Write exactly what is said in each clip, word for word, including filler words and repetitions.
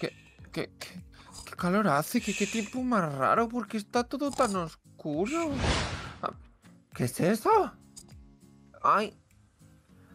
¿Qué, qué, qué, qué calor hace? ¿Qué, qué tiempo más raro? ¿Por qué está todo tan oscuro? ¿Qué es eso? ¡Ay!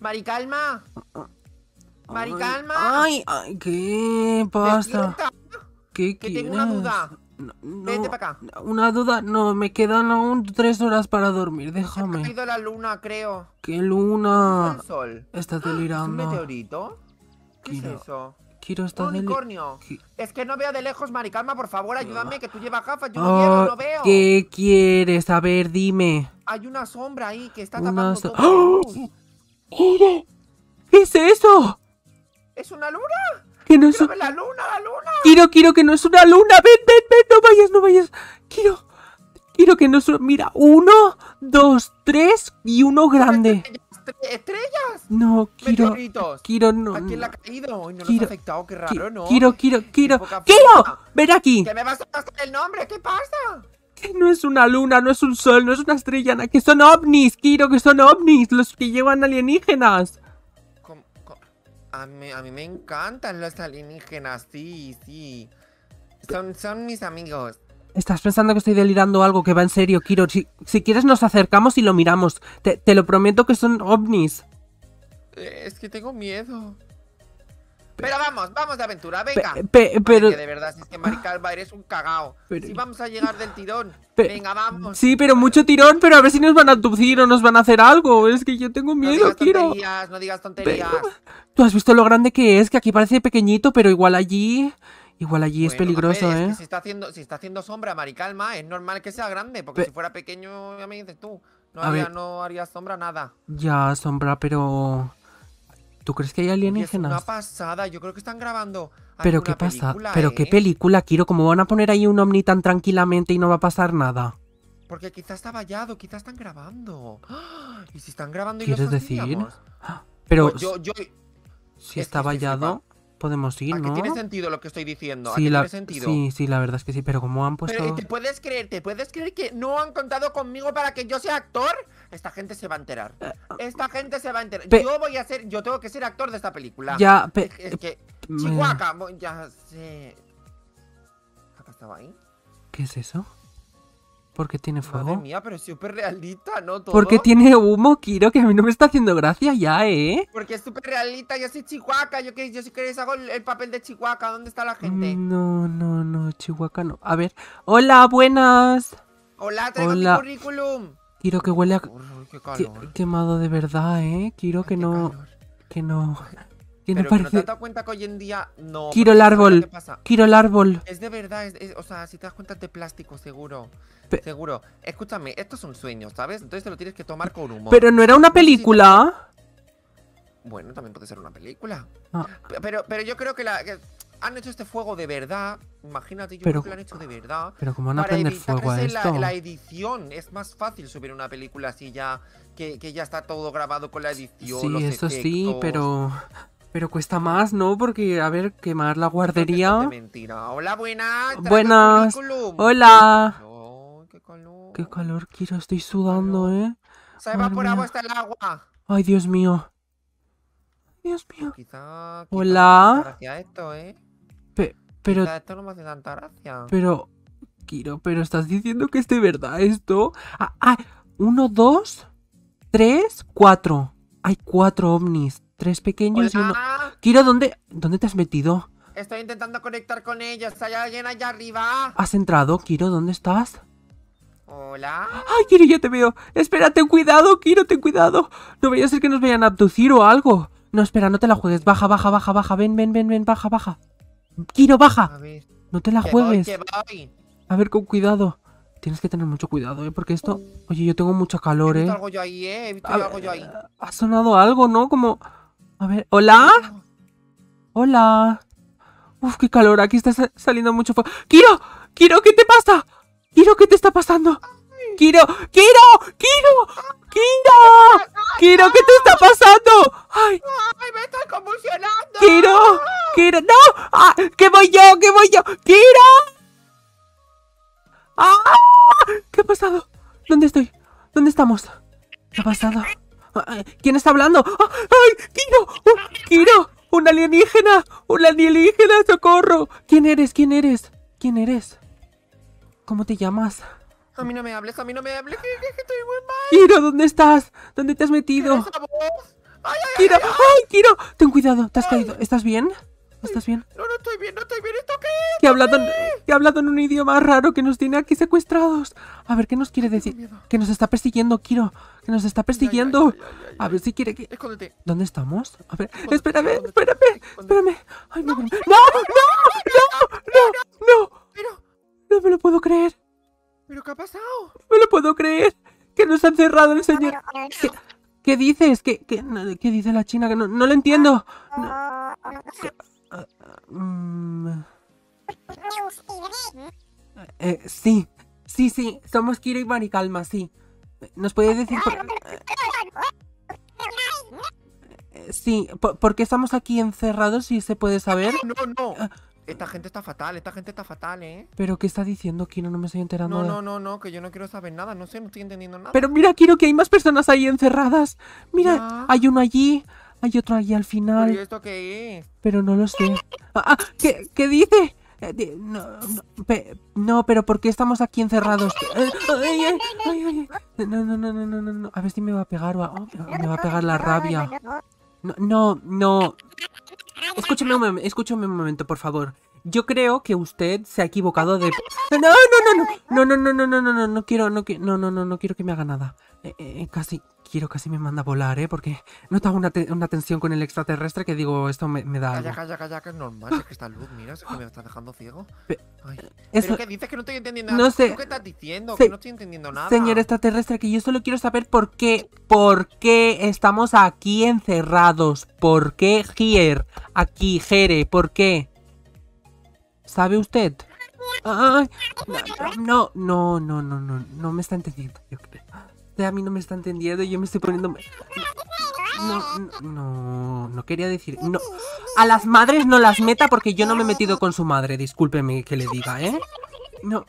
¡Marycalma! ¡Marycalma! ¡Ay! ¡Ay! ¿Qué pasa? ¿Qué quieres? Que tengo una duda. No, no, vete para acá. Una duda, no, me quedan aún tres horas para dormir, déjame. Se ha caído la luna, creo. ¿Qué luna? El sol. Estás delirando. ¿Es un meteorito? ¿Qué Kiro. Es eso? Kiro está delirando. Unicornio. Ki es que no veo de lejos, Marycalma, por favor, ayúdame, que tú llevas gafas, yo no oh, quiero, no veo. ¿Qué quieres? A ver, dime. Hay una sombra ahí que está tapando so todo. ¡Oh! ¡Mire! ¿Qué es eso? ¿Es una luna? Que no es un... la luna, la luna. Kiro, Kiro, que no es una luna. Ven, ven, ven, no vayas, no vayas. Kiro, Kiro, que no es una... Mira, uno, dos, tres y uno grande. ¿Estrellas? No, Kiro. Kiro, no. ¿A quién le ha caído? Y no nos ha afectado, qué raro, ¿no? Kiro, Kiro, Kiro. ¡Kiro! Ven aquí. ¿Qué me vas a pasar el nombre? ¿Qué pasa? Que no es una luna, no es un sol, no es una estrella, que son ovnis, Kiro, que son ovnis, los que llevan alienígenas. A mí, a mí me encantan los alienígenas, sí, sí. Son, son mis amigos. Estás pensando que estoy delirando algo, que va en serio, Kiro. Si, si quieres nos acercamos y lo miramos. Te, te lo prometo que son ovnis. Es que tengo miedo. Pero, pero vamos, vamos de aventura, venga. Pe, pe, pero... Oye, de verdad, si es que Marycalma eres un cagao. Pero... Si vamos a llegar del tirón. Pe... Venga, vamos. Sí, pero mucho tirón, pero a ver si nos van a abducir o nos van a hacer algo. Es que yo tengo miedo, no Kiro. No digas tonterías, no digas tonterías. Pero... Tú has visto lo grande que es, que aquí parece pequeñito, pero igual allí... Igual allí bueno, es peligroso, ver, ¿eh? Es que si, está haciendo, si está haciendo sombra, Marycalma, es normal que sea grande, porque pe... si fuera pequeño, ya me dices tú. No haría, no haría sombra, nada. Ya, sombra, pero... ¿Tú crees que hay alienígenas? Es una pasada, yo creo que están grabando. Pero qué pasa, película, pero ¿eh? Qué película, Kiro, ¿cómo van a poner ahí un ovni tan tranquilamente y no va a pasar nada? Porque quizás está vallado, quizás están grabando. Y si están grabando y no ¿quieres decir? Pero pues yo, yo... si está vallado, podemos ir, ¿no? ¿A qué tiene sentido lo que estoy diciendo? Sí, ¿a qué la... tiene sentido? Sí, sí, la verdad es que sí, pero ¿cómo han puesto...? Pero, ¿te puedes creer? ¿Te puedes creer que no han contado conmigo para que yo sea actor? Esta gente se va a enterar. Esta gente se va a enterar. Pe yo voy a ser... Yo tengo que ser actor de esta película. Ya, es, es que... Chihuahua, ya sé... ¿Qué ha pasado ahí? ¿Qué es eso? ¿Por qué tiene fuego? Madre mía, pero es súper realista, ¿no? ¿Todo? Porque tiene humo, Kiro, que a mí no me está haciendo gracia ya, ¿eh? Porque es súper realista, yo soy Chihuahua, yo, yo si queréis hago el, el papel de Chihuahua, ¿dónde está la gente? No, no, no, Chihuahua no. A ver, hola, buenas. Hola, traigo hola. Mi currículum. Kiro, que huele a... Uy, qué calor. Quemado de verdad, ¿eh? Kiro, que no... Calor. Que no... Que no, pero parece... que no te has dado cuenta que hoy en día no... Kiro el árbol, Kiro el árbol. Es de verdad, es, es, o sea, si te das cuenta es de plástico, seguro. Pe... Seguro. Escúchame, esto es un sueño, ¿sabes? Entonces te lo tienes que tomar con humor. Pero no era una película. Bueno, también puede ser una película. Ah. Pero, pero yo creo que, la, que han hecho este fuego de verdad. Imagínate, yo pero, creo que lo han hecho de verdad. Pero como van a prender fuego a esto. La, la edición, es más fácil subir una película así ya, que, que ya está todo grabado con la edición. Sí, los eso efectos. Sí, pero... Pero cuesta más, ¿no? Porque, a ver, quemar la guardería... Mentira. Hola, buenas. Buenas. Hola. No, qué calor. Qué calor, Kiro. Estoy sudando, calor. ¿Eh? Se ha evaporado hasta el agua. Ay, Dios mío. Dios mío. Quizá, quizá hola. No esto, ¿eh? Pe pero... Quizá esto no me hace tanta gracia. Pero, Kiro, pero estás diciendo que es de verdad esto. Ah, ah, uno, dos, tres, cuatro. Hay cuatro ovnis. Tres pequeños. Hola. Y uno... Kiro, ¿dónde, ¿dónde te has metido? Estoy intentando conectar con ellos. Hay alguien allá arriba. ¿Has entrado, Kiro? ¿Dónde estás? Hola. Ay, Kiro, ya te veo. Espera, ten cuidado, Kiro, ten cuidado. No vaya a ser que nos vayan a abducir o algo. No, espera, no te la juegues. Baja, baja, baja, baja. Ven, ven, ven, ven, baja, baja. Kiro, baja. A ver, no te la que juegues. Voy, que voy. A ver, con cuidado. Tienes que tener mucho cuidado, ¿eh? Porque esto... Oye, yo tengo mucho calor, ¿eh? He visto algo yo ahí, ¿eh? He visto algo yo ahí. Ha sonado algo, ¿no? Como... A ver, ¿hola? Hola. Uf, qué calor, aquí está saliendo mucho fuego. ¡Kiro! ¡Kiro, qué te pasa! ¡Kiro, qué te está pasando! ¡Kiro! ¡Kiro! ¡Kiro! ¡Kiro! ¡Kiro, qué te está pasando! ¡Ay! ¡Ay, me estás convulsionando! ¡Kiro! ¡Kiro! ¡No! ¡Ah! ¡Que voy yo! ¡Que voy yo! ¡Kiro! ¡Ah! ¿Qué ha pasado? ¿Dónde estoy? ¿Dónde estamos? ¿Qué ha pasado? ¿Quién está hablando? ¡Ay! ¡Kiro! ¡Kiro! ¡Un alienígena! ¡Un alienígena! ¡Socorro! ¿Quién eres? ¿Quién eres? ¿Quién eres? ¿Cómo te llamas? A mí no me hables, a mí no me hables, que, que, que estoy muy mal. Kiro, ¿dónde estás? ¿Dónde te has metido? ¿Qué es esa voz? ¡Ay, ay, Kiro! Ay, ay, ay. ¡Ay, Kiro! Ten cuidado, te has ay. caído. ¿Estás bien? ¿Estás bien? No, no estoy bien, no estoy bien. ¿Esto qué es? Que ha hablado, que ha hablado en un idioma raro que nos tiene aquí secuestrados. A ver, ¿qué nos quiere decir? Que nos está persiguiendo, Kiro. Que nos está persiguiendo. Ya, ya, ya, ya, ya, ya. A ver si quiere que... Escóndete. ¿Dónde estamos? A ver, escóndete, espérame, escóndete, espérame, espérame. Ay, no, no, no, no, no, no, no. Pero... no me lo puedo creer. ¿Pero qué ha pasado? No me lo puedo creer. Que nos han cerrado el señor. No, no, no. ¿Qué, ¿Qué dices? ¿Qué, qué, no, ¿Qué dice la china? Que no, no lo entiendo. No. ¿Qué? Uh, um... eh, sí, sí, sí, somos Kiro y Marycalma, sí. ¿Nos puede decir por... Eh, sí, por, ¿por qué estamos aquí encerrados, si se puede saber? No, no, esta gente está fatal, esta gente está fatal, ¿eh? ¿Pero qué está diciendo, Kiro? No me estoy enterando. No, de... no, no, no, que yo no quiero saber nada, no sé, no estoy entendiendo nada. Pero mira, Kiro, que hay más personas ahí encerradas. Mira, ya. Hay uno allí... hay otro allí al final. ¿Pero esto qué es? Pero no lo sé. Ah, ¿qué, ¿Qué dice? No, no, pe, no, pero ¿por qué estamos aquí encerrados? Ay, ay, ay, ay. No, no, no, no, no, no. A ver si me va a pegar o oh, me va a pegar la rabia. No, no, no. Escúcheme un, escúcheme un momento, por favor. Yo creo que usted se ha equivocado de... No, no, no, no, no, no, no, no, no, no, no quiero, no, no, no, no, no quiero que me haga nada. Eh, eh, casi... Kiro casi me manda a volar, ¿eh? Porque noto una, te una tensión con el extraterrestre que digo, esto me, me da... Calla, calla, calla, que es normal, es que esta luz, mira, es que me está dejando ciego. Ay, eso... ¿Pero qué dices? Que no estoy entendiendo nada. No sé. ¿Tú qué estás diciendo? Se... Que no estoy entendiendo nada. Señor extraterrestre, que yo solo quiero saber por qué, por qué estamos aquí encerrados. ¿Por qué, Gier? Aquí, Jere, ¿por qué? ¿Sabe usted? Ay, no, no, no, no, no, no me está entendiendo, yo creo. A mí no me está entendiendo y yo me estoy poniendo... No, no, no, no quería decir... No. A las madres no las meta porque yo no me he metido con su madre. Discúlpeme que le diga, ¿eh? No.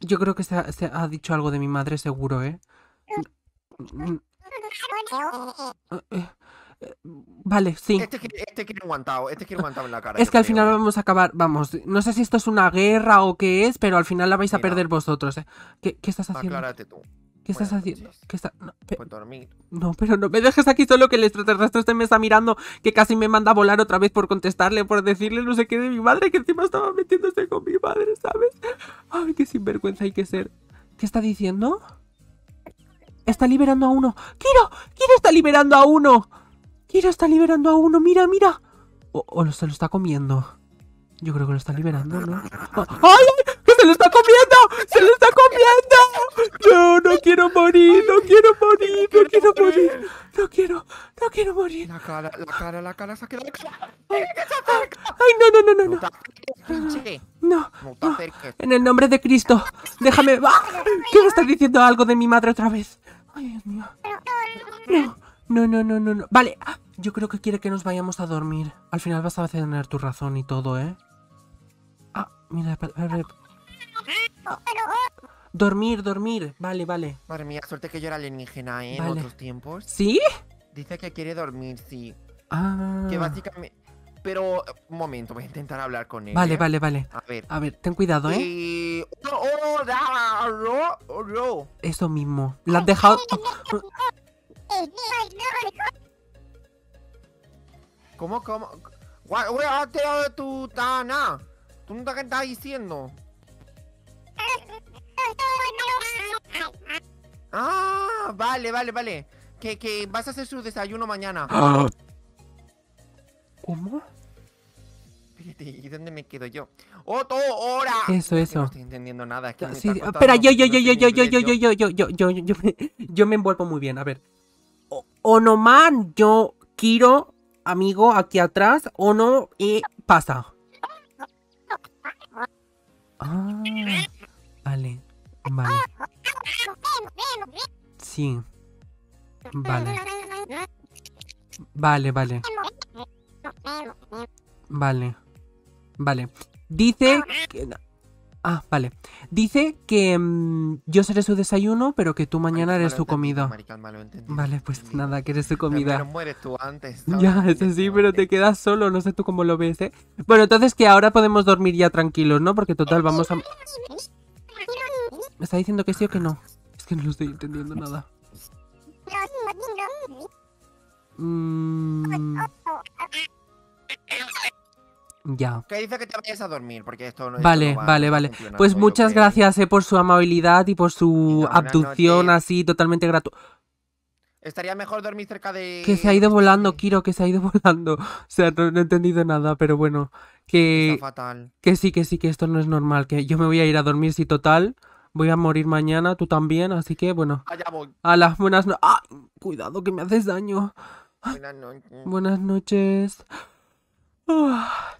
Yo creo que se ha, se ha dicho algo de mi madre seguro, ¿eh? Vale, sí. Este quiere, este quiere aguantado, este quiere aguantado en la cara. Es que al final vamos a acabar, vamos, no sé si esto es una guerra o qué es, pero al final la vais a perder vosotros, ¿eh? ¿Qué, qué estás haciendo? Aclárate tú. ¿Qué estás haciendo? ¿Qué está... no, pe... no, pero no me dejes aquí solo, que el extraterrestre se me está mirando, que casi me manda a volar otra vez por contestarle, por decirle no sé qué de mi madre, que encima estaba metiéndose con mi madre, ¿sabes? Ay, qué sinvergüenza hay que ser. ¿Qué está diciendo? Está liberando a uno. ¡Kiro! ¡Kiro está liberando a uno! Kiro está liberando a uno, mira, mira. O, o se lo está comiendo. Yo creo que lo está liberando, ¿no? ¡Oh! ¡Ay! ¡Que se lo está comiendo! ¡Se lo está comiendo! No, no quiero morir, no quiero morir, no quiero morir. No quiero, no quiero morir. La cara, la cara, la cara se ha quedado. ¡Ay, no, no, no, no, no! No, no. En el nombre de Cristo, déjame. ¿Qué me estás diciendo algo de mi madre otra vez? Ay, Dios mío. No. No, no, no, no, no. Vale, ah, yo creo que quiere que nos vayamos a dormir. Al final vas a tener tu razón y todo, ¿eh? Ah, mira, ah. Dormir, dormir. Vale, vale. Madre mía, suerte que yo era alienígena, ¿eh? Vale. En otros tiempos. ¿Sí? Dice que quiere dormir, sí. Ah. Que básicamente... Pero, un momento, voy a intentar hablar con él. Vale, ¿eh? Vale, vale. A ver. A ver, ten cuidado, ¿eh? Y... Eso mismo. La has dejado... ¿Cómo, cómo? ¿Tú no te estás diciendo? Ah, vale, vale, vale. Que, que vas a hacer su desayuno mañana. ¿Cómo? ¿Y dónde me quedo yo? ¡Otro hora! Eso, eso. No estoy entendiendo nada. Espera, yo, yo, yo, yo, yo, yo, yo, yo, yo, yo, yo, yo, yo, yo me envuelvo muy bien, a ver. Onoman, yo, Kiro, amigo, aquí atrás, Ono, y pasa. Ah, vale, vale. Sí. Vale. Vale, vale. Vale. Vale. Dice... Que... Ah, vale. Dice que mmm, yo seré su desayuno, pero que tú mañana Marycalma eres su comida. Marycalma, lo entendí. Vale, pues entendí. Nada, que eres su comida. Pero mueres tú antes, ¿sabes? Ya, eso sí, pero te quedas solo, no sé tú cómo lo ves, ¿eh? Bueno, entonces que ahora podemos dormir ya tranquilos, ¿no? Porque total, vamos a... ¿Me está diciendo que sí o que no? Es que no lo estoy entendiendo nada. Mmm... Ya. Que dice que te vayas a dormir, porque esto no, vale, esto no va, vale, vale. Pues muchas gracias eh, por su amabilidad y por su y abducción noche. Así totalmente gratuita. Estaría mejor dormir cerca de... Que se ha ido volando, Kiro, que se ha ido volando. O sea, no, no he entendido nada, pero bueno. Que... Está fatal. Que sí, que sí, que esto no es normal. Que yo me voy a ir a dormir, si total... Voy a morir mañana, tú también, así que bueno. Allá voy. A las buenas noches. ¡Ah! Cuidado, que me haces daño. Buenas noches. Buenas noches. Uh.